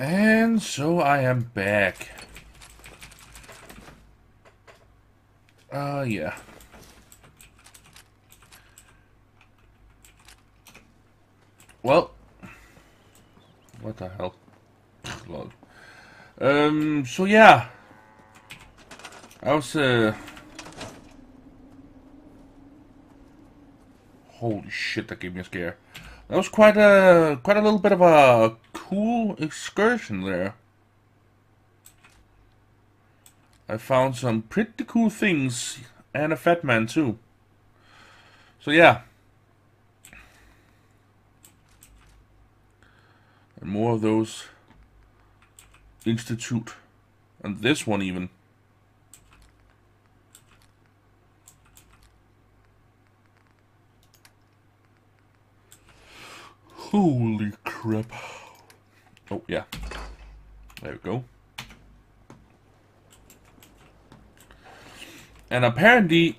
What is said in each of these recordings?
And so I am back. Yeah. Well, what the hell? Lord. So yeah, I was holy shit, that gave me a scare. That was quite a little bit of a cool excursion there. I found some pretty cool things, and a fat man too. So yeah. And more of those Institute, and this one even. Holy crap. Oh, yeah. There we go. And apparently,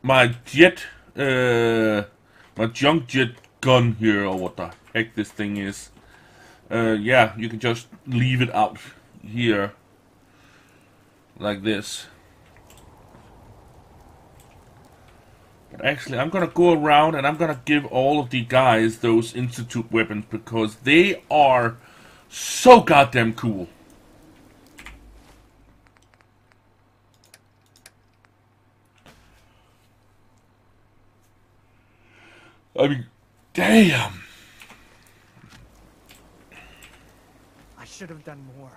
my junk jet gun here, or what the heck this thing is, yeah, you can just leave it out here, like this. But actually, I'm gonna go around and I'm gonna give all of the guys those Institute weapons because they are so goddamn cool. I mean, damn. I should have done more.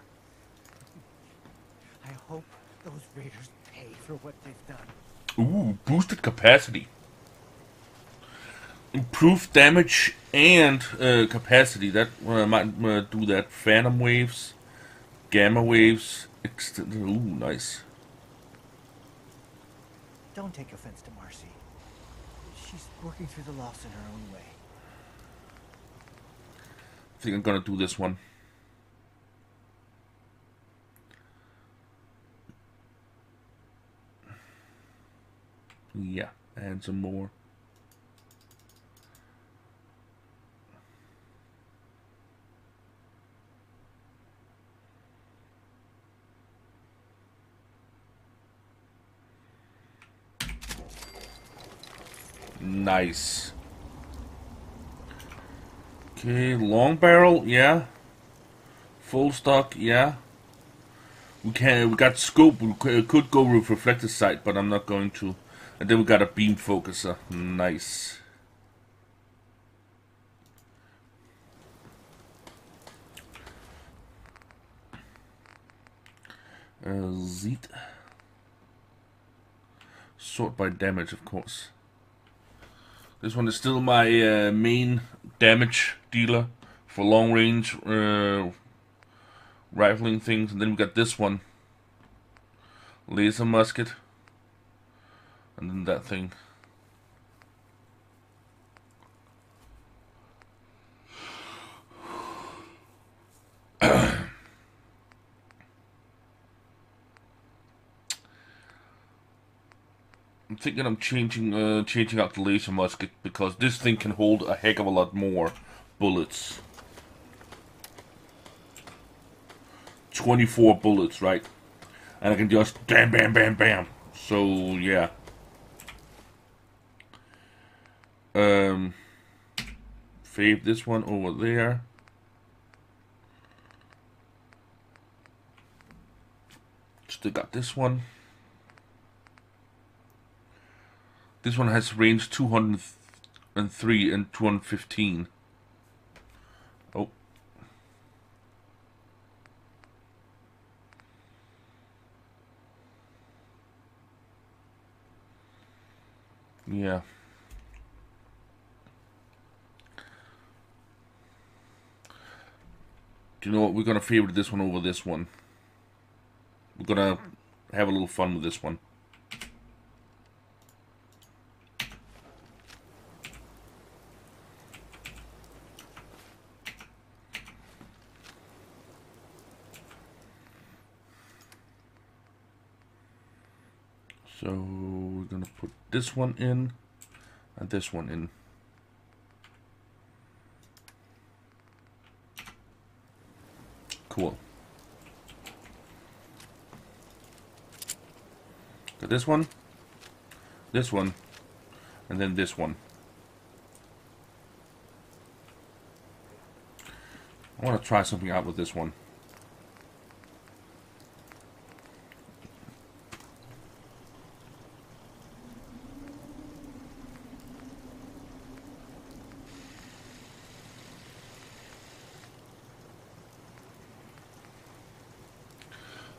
I hope those raiders pay for what they've done. Ooh, boosted capacity. Improved damage and capacity. That might do that. Phantom waves, gamma waves. Ooh, nice. Don't take offense to Marcy. She's working through the loss in her own way. I think I'm gonna do this one. Yeah, and some more. Nice. Okay, long barrel, yeah. Full stock, yeah. We got scope. We could go with reflector sight, but I'm not going to. And then we got a beam focuser. Nice. Zeet. Sort by damage, of course. This one is still my main damage dealer for long range rifling things. And then we got this one, laser musket, and then that thing. I'm thinking I'm changing out the laser musket because this thing can hold a heck of a lot more bullets. 24 bullets, right? And I can just bam, bam, bam, bam. So yeah. Fave this one over there. Still got this one. This one has range 203 and 215. Oh. Yeah. Do you know what? We're gonna favorite this one over this one. We're gonna have a little fun with this one. So we're gonna put this one in and this one in. Cool. Got this one, and then this one. I want to try something out with this one.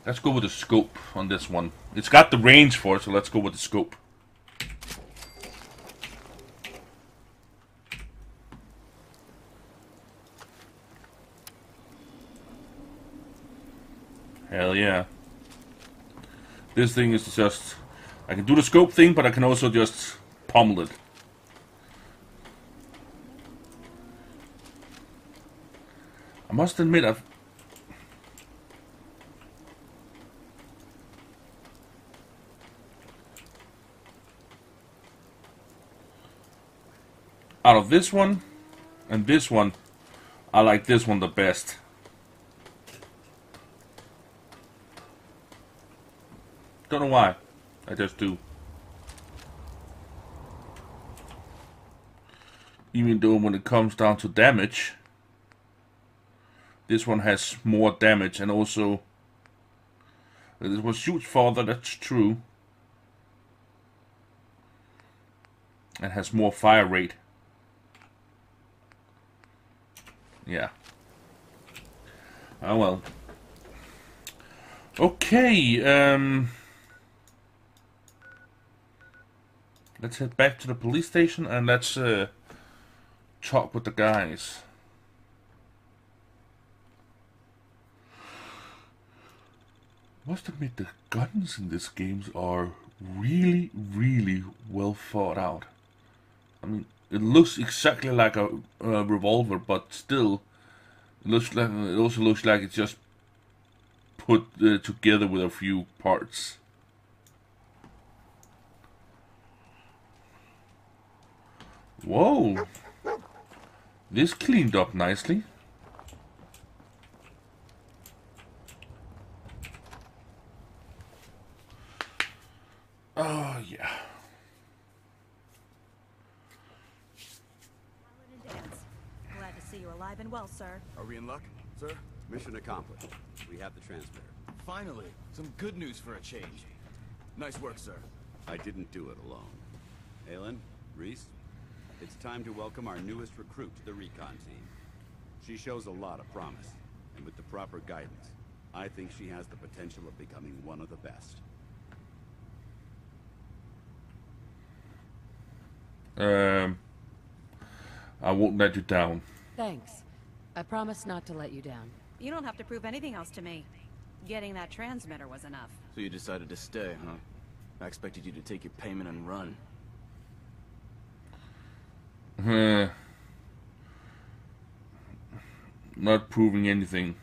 Let's go with the scope on this one. It's got the range for it, so let's go with the scope. Hell yeah. This thing is just... I can do the scope thing, but I can also just pummel it. I must admit, I've... Out of this one and this one, I like this one the best. Don't know why, I just do. Even though when it comes down to damage, this one has more damage, and also this one shoots farther, that's true, and has more fire rate. Yeah. Oh well. Okay, let's head back to the police station and let's talk with the guys. Must admit the guns in these games are really, really well thought out. I mean, it looks exactly like a revolver, but still, it looks like, it also looks like it's just put together with a few parts. Whoa! This cleaned up nicely. Oh yeah. And well, sir. Are we in luck, sir? Mission accomplished. We have the transmitter. Finally, some good news for a change. Nice work, sir. I didn't do it alone. Haylen, Reese, it's time to welcome our newest recruit to the recon team. She shows a lot of promise, and with the proper guidance, I think she has the potential of becoming one of the best. I won't let you down. Thanks. I promise not to let you down. You don't have to prove anything else to me. Getting that transmitter was enough. So you decided to stay, huh? I expected you to take your payment and run. Not proving anything.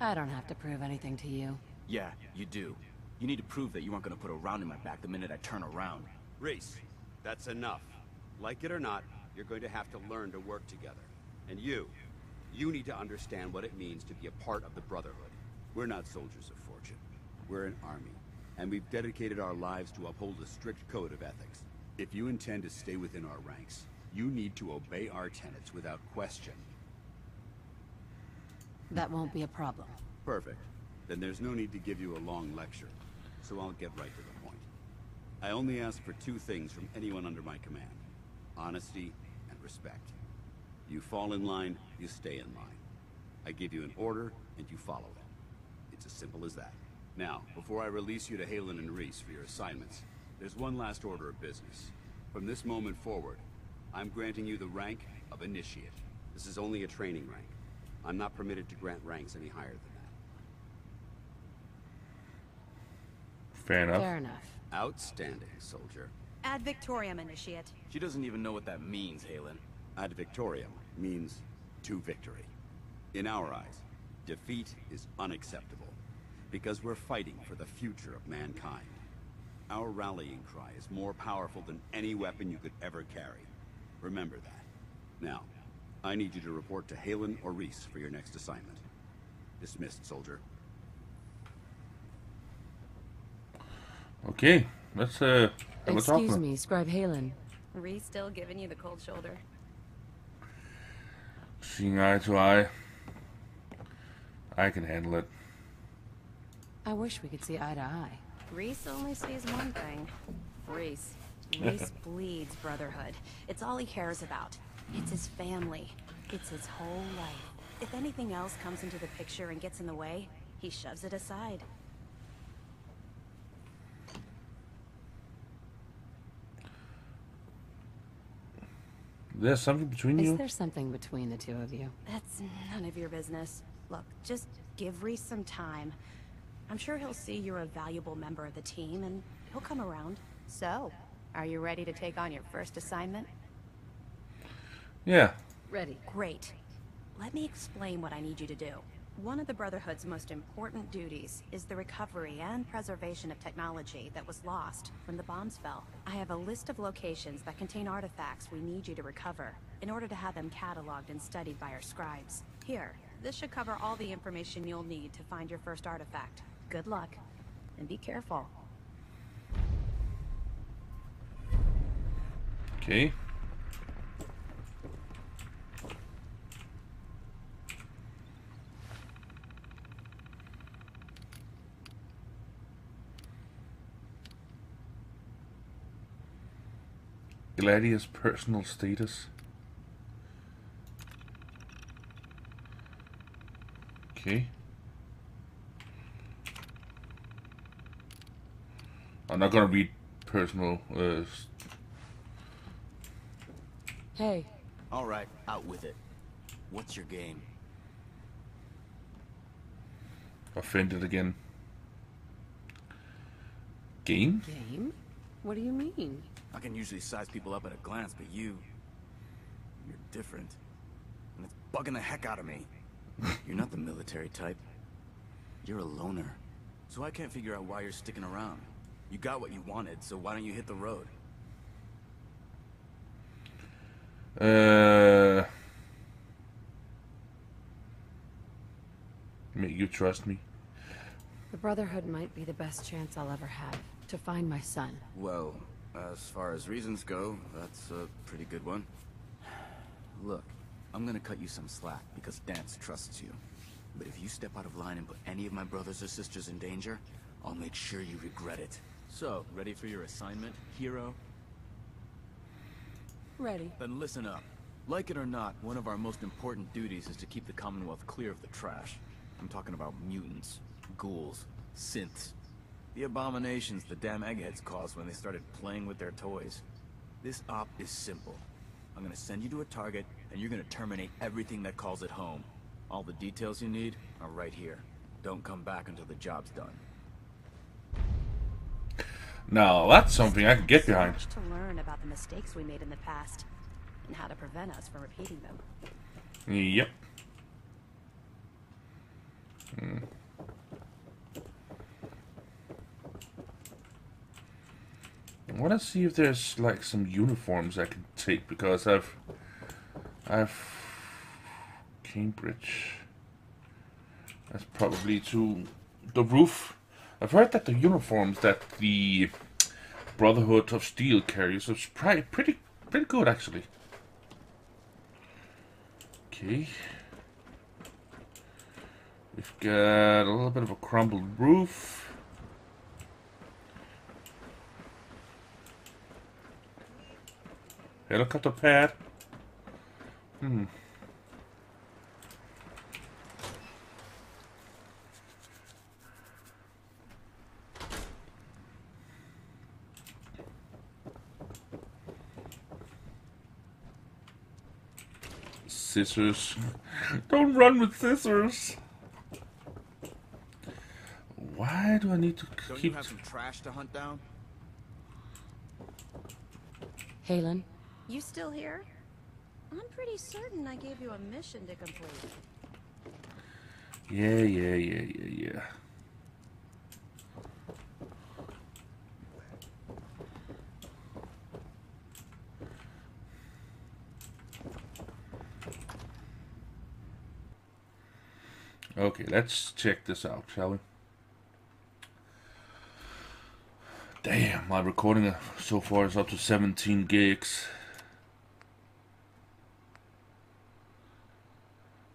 I don't have to prove anything to you. Yeah, you do. You need to prove that you aren't going to put a round in my back the minute I turn around. Reese, that's enough. Like it or not, you're going to have to learn to work together. And you need to understand what it means to be a part of the Brotherhood. We're not soldiers of fortune. We're an army, and we've dedicated our lives to uphold a strict code of ethics. If you intend to stay within our ranks, you need to obey our tenets without question. That won't be a problem. Perfect. Then there's no need to give you a long lecture, so I'll get right to the point. I only ask for two things from anyone under my command: honesty and respect. You fall in line, you stay in line. I give you an order, and you follow it. It's as simple as that. Now, before I release you to Haylen and Reese for your assignments, there's one last order of business. From this moment forward, I'm granting you the rank of Initiate. This is only a training rank. I'm not permitted to grant ranks any higher than that. Fair enough. Fair enough. Outstanding, soldier. Ad Victoriam, Initiate. She doesn't even know what that means, Haylen. Ad Victoriam means to victory. In our eyes, defeat is unacceptable, because we're fighting for the future of mankind. Our rallying cry is more powerful than any weapon you could ever carry. Remember that. Now, I need you to report to Haylen or Reese for your next assignment. Dismissed, soldier. Okay, let's have a talk. Excuse me, Scribe Haylen. Reese still giving you the cold shoulder. Seeing eye to eye. I can handle it. I wish we could see eye to eye. Reese only sees one thing. Reese. Reese bleeds brotherhood. It's all he cares about. It's his family. It's his whole life. If anything else comes into the picture and gets in the way, he shoves it aside. There's something between you? Is there something between the two of you? That's none of your business. Look, just give Reese some time. I'm sure he'll see you're a valuable member of the team, and he'll come around. So, are you ready to take on your first assignment? Yeah. Ready. Great. Let me explain what I need you to do. One of the Brotherhood's most important duties is the recovery and preservation of technology that was lost when the bombs fell. I have a list of locations that contain artifacts we need you to recover in order to have them cataloged and studied by our scribes. Here, this should cover all the information you'll need to find your first artifact. Good luck, and be careful. Okay. Gladius personal status. Okay. I'm not gonna read personal. Hey. All right, out with it. What's your game? Offended again. Game? Game? What do you mean? I can usually size people up at a glance, but you're different. And it's bugging the heck out of me. You're not the military type. You're a loner. So I can't figure out why you're sticking around. You got what you wanted, so why don't you hit the road? Make you trust me. The Brotherhood might be the best chance I'll ever have to find my son. Well, as far as reasons go, that's a pretty good one. Look, I'm gonna cut you some slack because Danse trusts you. But if you step out of line and put any of my brothers or sisters in danger, I'll make sure you regret it. So, ready for your assignment, hero? Ready. Then listen up. Like it or not, one of our most important duties is to keep the Commonwealth clear of the trash. I'm talking about mutants, ghouls, synths. The abominations the damn eggheads caused when they started playing with their toys. This op is simple. I'm gonna send you to a target, and you're gonna terminate everything that calls it home. All the details you need are right here. Don't come back until the job's done. Now that's something I can get behind. So much to learn about the mistakes we made in the past, and how to prevent us from repeating them. Yep. I want to see if there's like some uniforms I can take because I've Cambridge. That's probably to the roof. I've heard that the uniforms that the Brotherhood of Steel carries is pretty good actually. Okay, we've got a little bit of a crumbled roof. Helicopter pad. Scissors. Don't run with scissors. Why do I need to keep... Don't you have some trash to hunt down? Haylen. You still here? I'm pretty certain I gave you a mission to complete. Yeah. Okay, let's check this out, shall we? Damn, my recording so far is up to 17 gigs.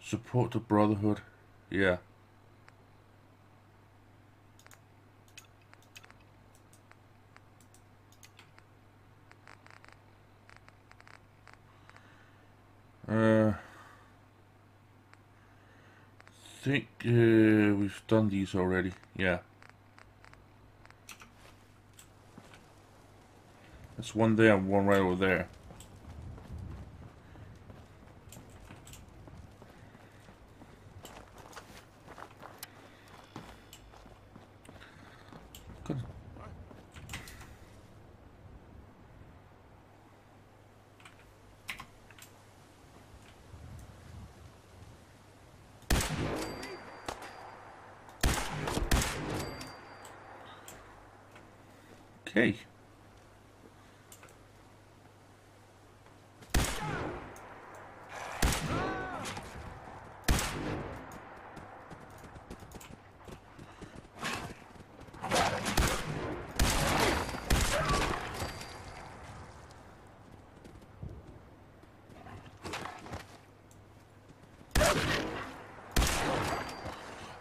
Support the Brotherhood. Yeah. I think we've done these already. Yeah. That's one there and one right over there. Good. Okay.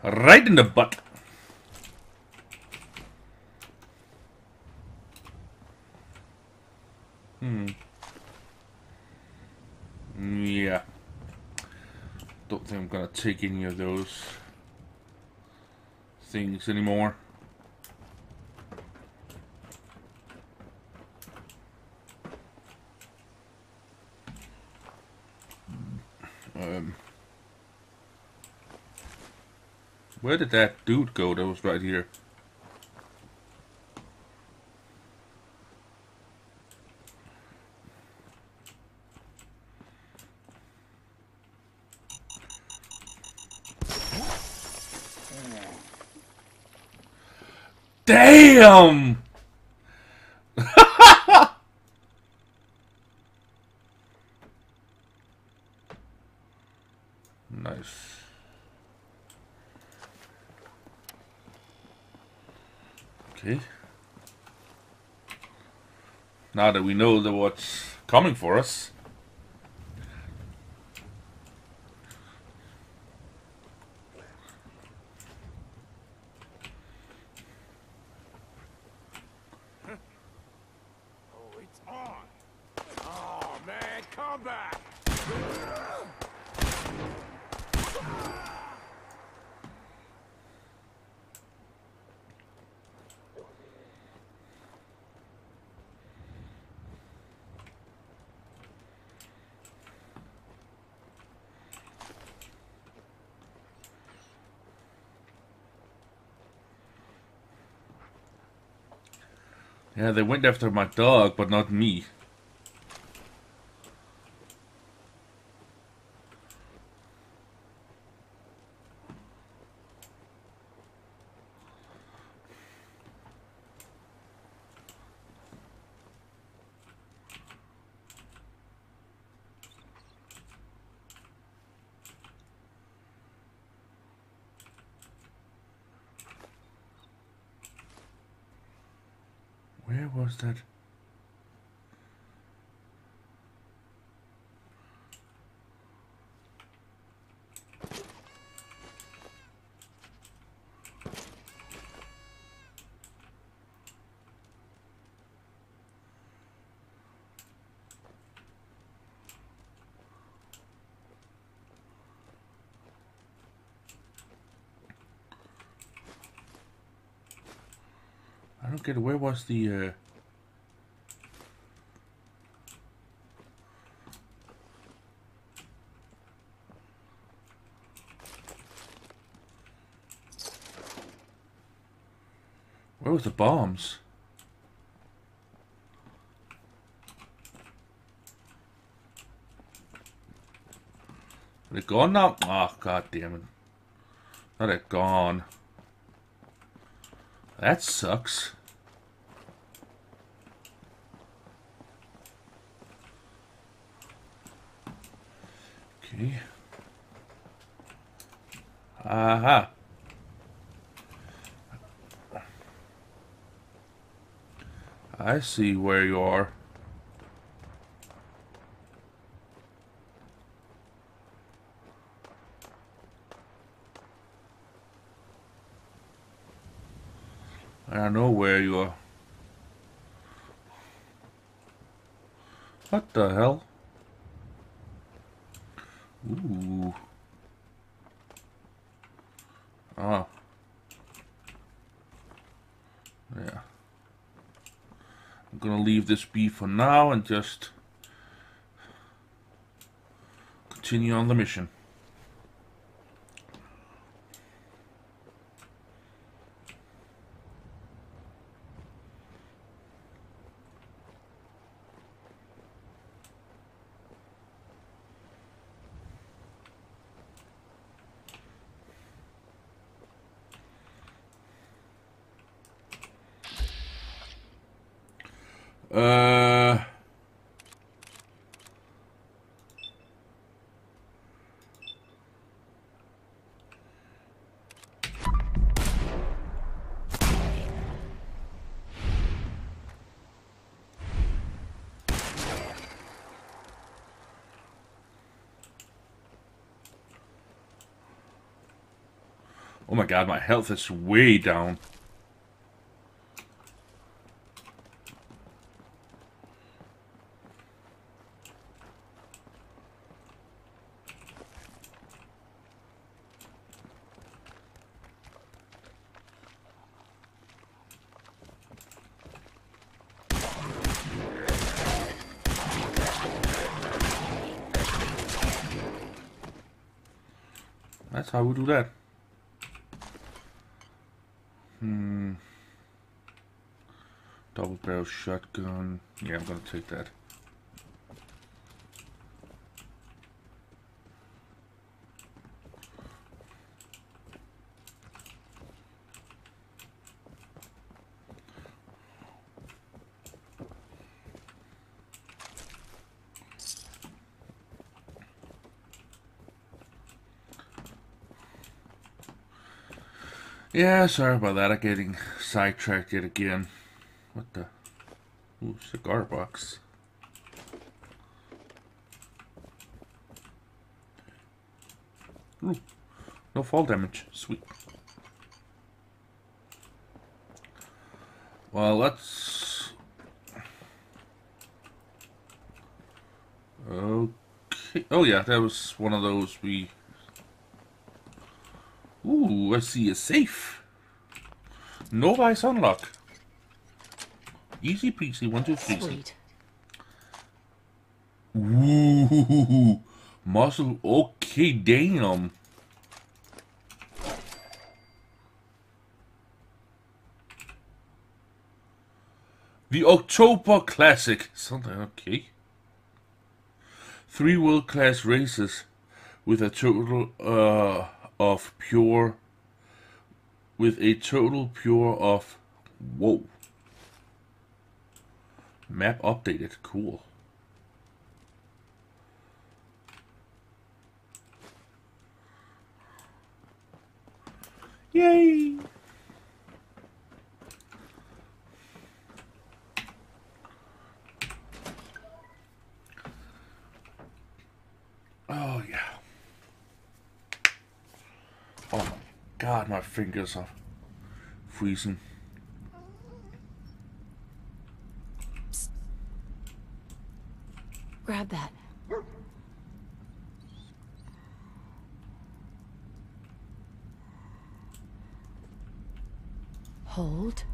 Right in the butt. Yeah. Don't think I'm gonna take any of those things anymore. Where did that dude go that was right here? Damn! Nice. Okay. Now that we know that what's coming for us. Oh, it's on. Oh man, come back. Yeah, they went after my dog, but not me. Where was that? I don't get it. Where was the where was the bombs? Are they gone now? Ah, god damn it. Now they're gone. That sucks. Uh-huh. I see where you are. I know where you are. What the hell? Ooh. Oh. Yeah. I'm gonna leave this be for now and just continue on the mission. Oh my god, my health is way down. That's how we do that. Double barrel shotgun. Yeah, I'm gonna take that. Yeah, sorry about that. I'm getting sidetracked yet again. What the? Ooh, cigar box. Ooh, no fall damage. Sweet. Well, let's... Okay. Oh yeah, that was one of those we... Ooh, I see a safe. No vice unlock. Easy peasy, 1, 2, 3. Sweet. Ooh, muscle. Okay, damn. The October Classic. Something okay. 3 world-class races with a total of whoa. Map updated, cool. Yay! Oh yeah. Oh my god, my fingers are freezing. Grab that. Hold.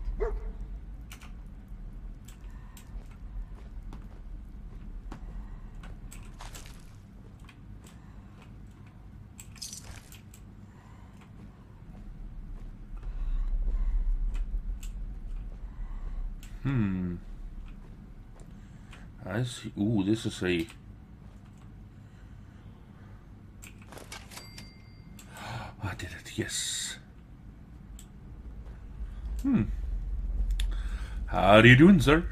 I see. Ooh, this is a... I did it, yes. How are you doing, sir?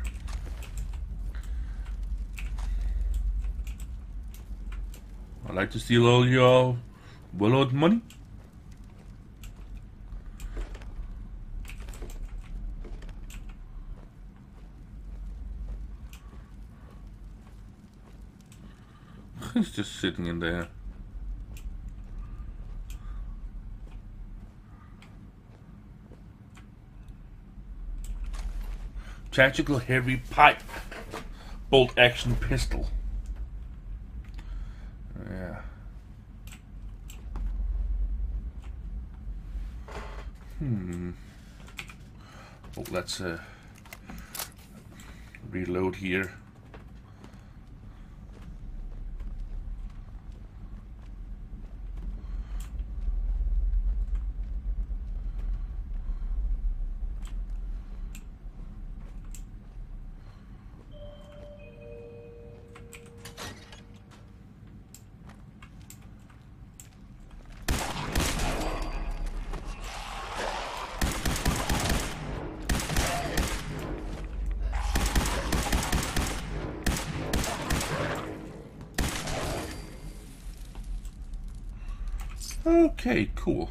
I'd like to steal all your well-earned money. He's just sitting in there. Tactical heavy pipe bolt action pistol. Yeah. Oh, let's reload here. Okay, cool.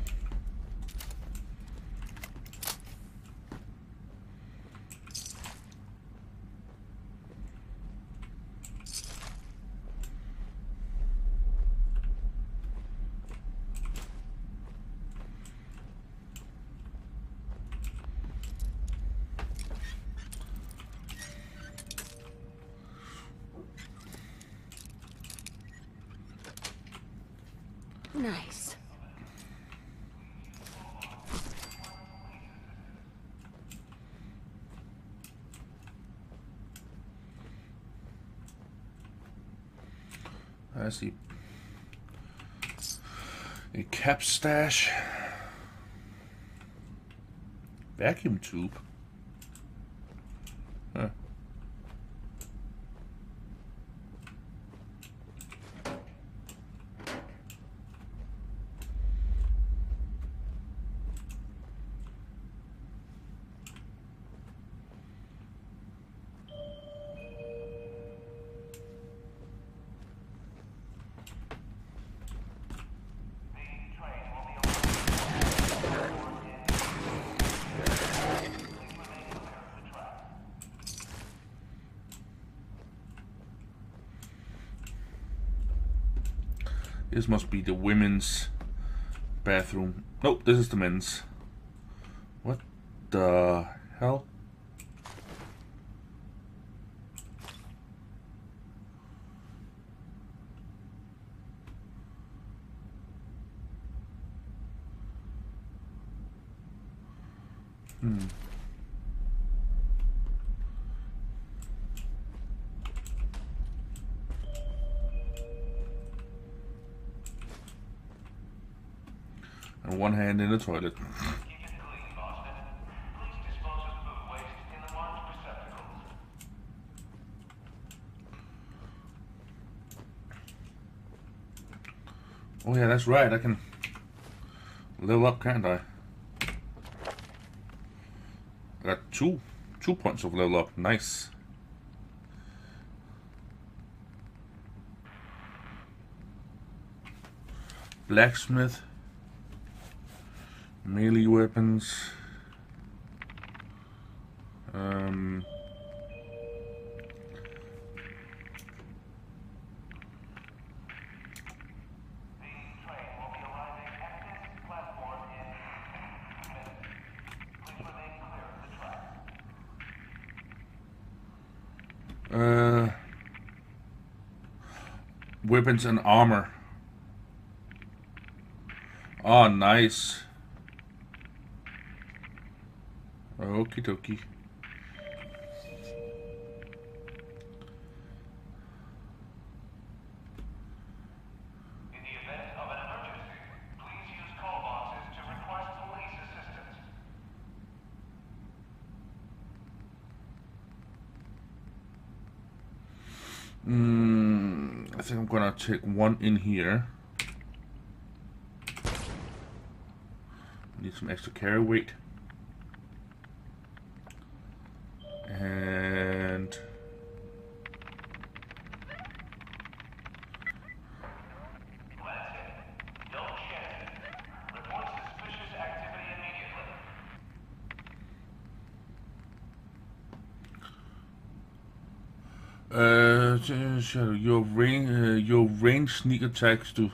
Nice. I see a cap stash, vacuum tube. Huh. This must be the women's bathroom. Nope, this is the men's. What the hell? And one hand in the toilet. Oh yeah, that's right, I can level up, can't I? I got two points of level up, nice. Blacksmith. Melee weapons. Weapons and armor. Oh, nice. Okie dokie. In the event of an emergency, please use call boxes to request police assistance. I think I'm gonna take one in here. Need some extra carry weight. And report suspicious activity immediately. Shadow, your range sneak attacks do.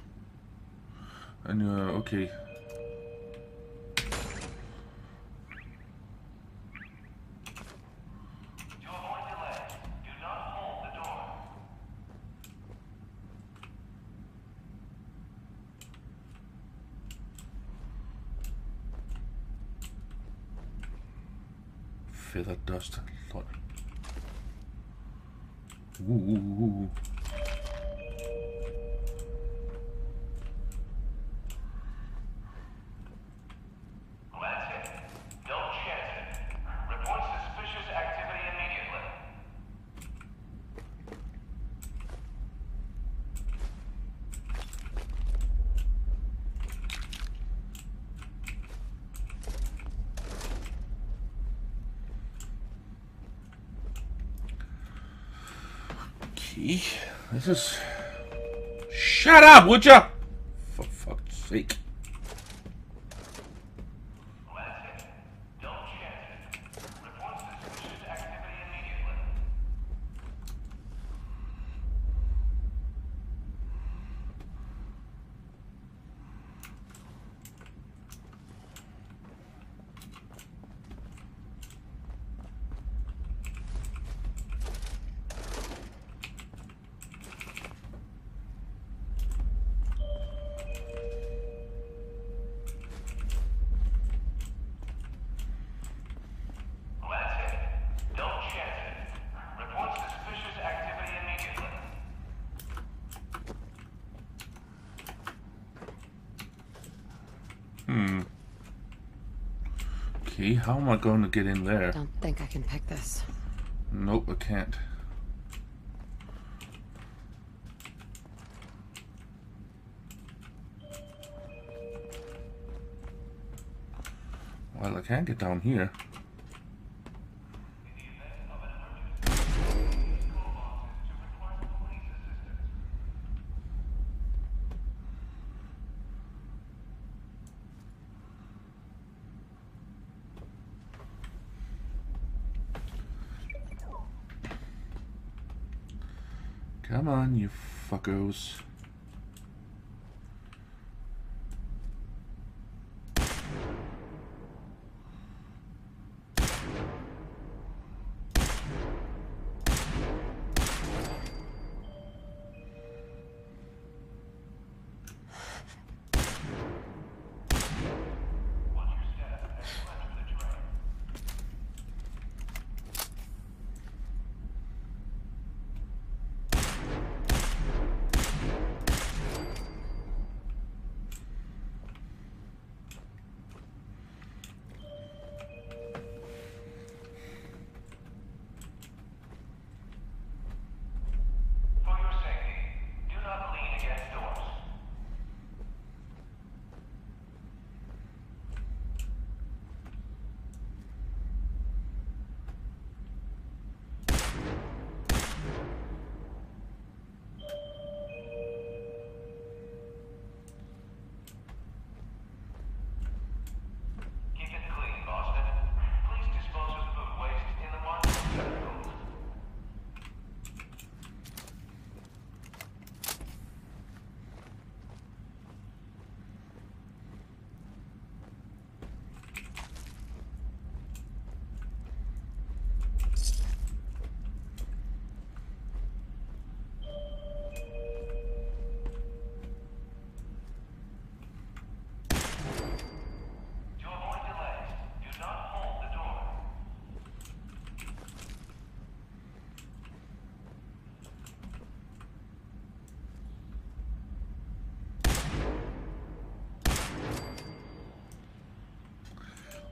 And okay. Feather dust, Lord. Ooh. This is... Shut up, would ya? For fuck's sake. How am I going to get in there? I don't think I can pick this. Nope, I can't. Well, I can't get down here. Come on, you fuckos.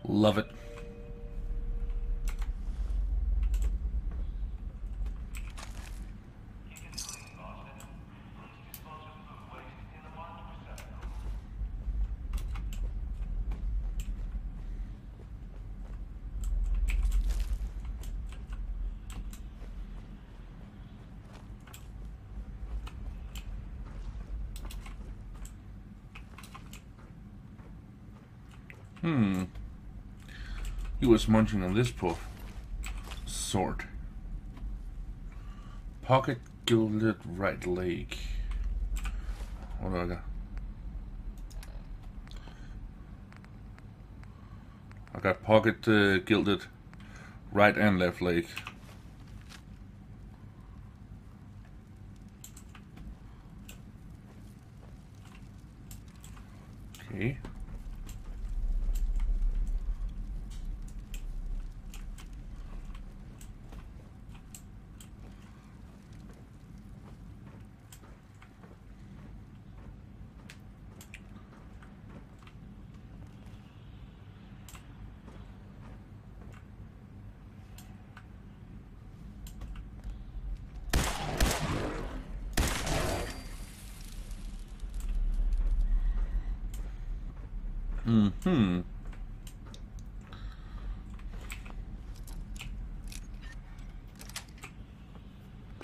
Love it. He was munching on this sword. Pocket Gilded right leg. What do I got? I got pocket gilded right and left leg. Okay.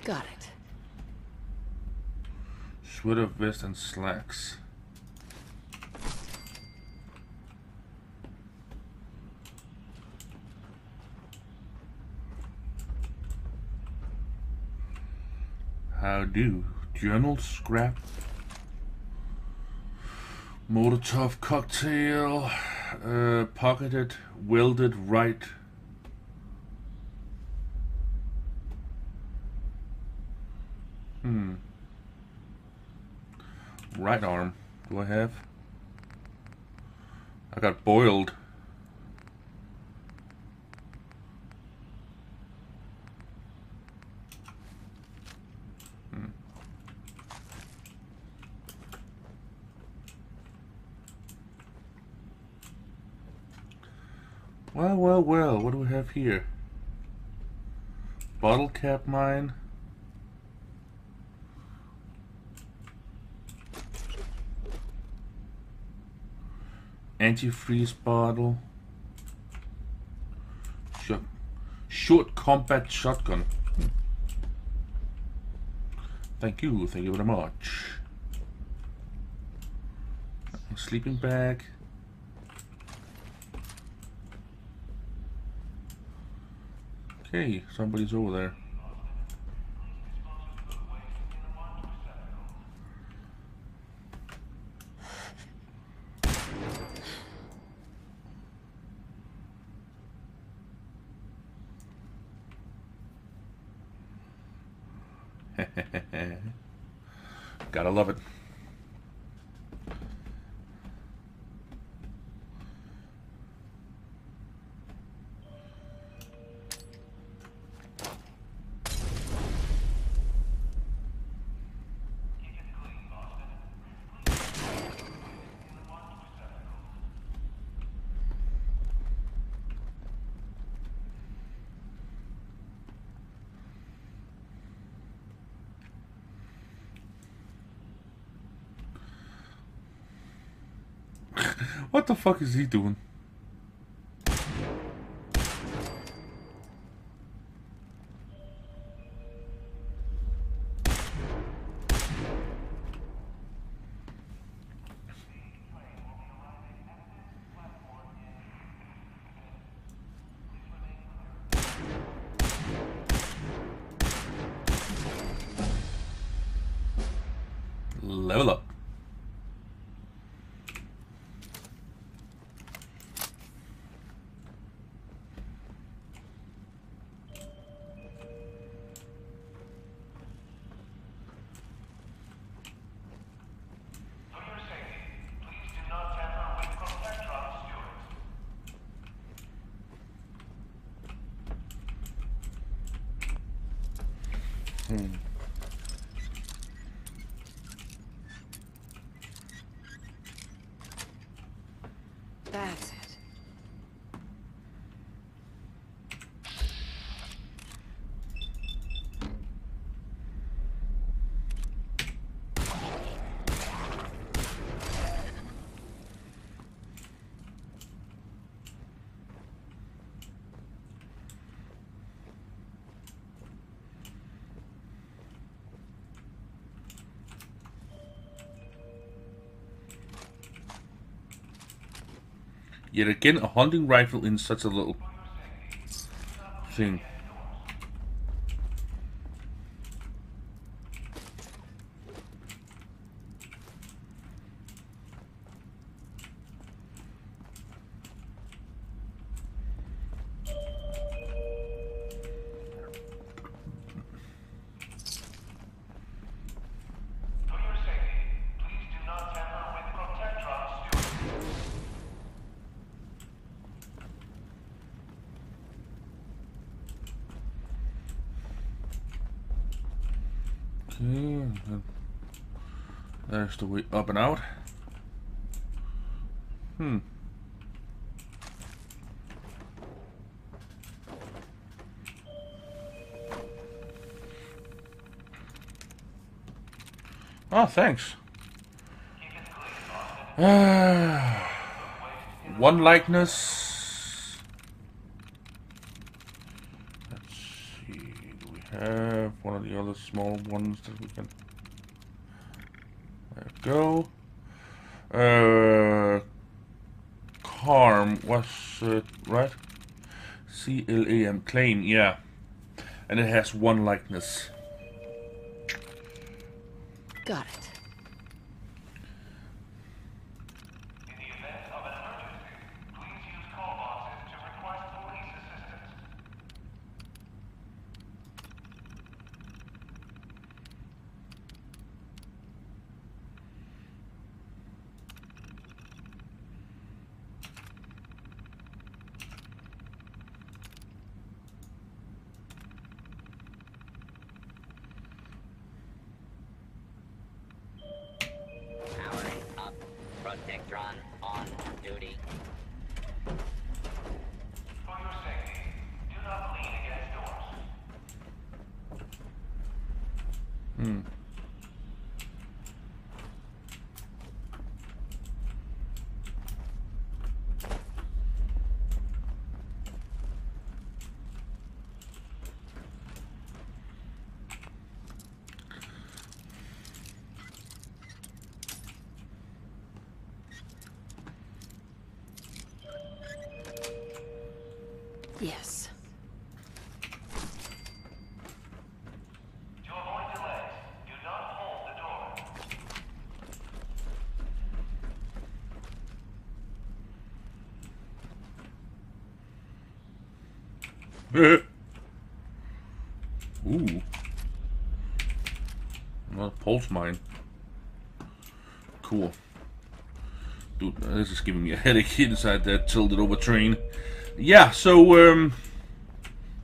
Got it. Sweater, vest, and slacks. How do? Journal, scrap, Molotov cocktail, pocketed, welded, right. Right arm, do I have? I got boiled. Well, well, well, what do we have here? Bottle cap mine. Antifreeze bottle. Short combat shotgun. Thank you very much. Sleeping bag. Okay, somebody's over there. Gotta love it. What the fuck is he doing? Level up. That's it. Yet again, a hunting rifle in such a little thing. and then there's the way up and out. Oh, thanks. One likeness. Let's see, do we have one of the other small ones that we can... There we go. Carm was it, right? C-L-A-M, claim, yeah. And it has one likeness. Got it. In the event of an emergency, please use call boxes to request police assistance. Protectron on duty. For your safety, do not lean against doors. Yes. To avoid delays, do not hold the door. Ooh. Another pulse mine. Cool. Dude, this is giving me a headache inside that tilted over train. Yeah, so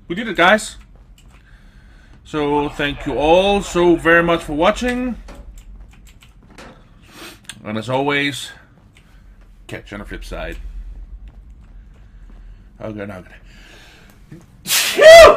we did it, guys. So thank you all so very much for watching, and as always, catch you on the flip side. Oh good, oh good.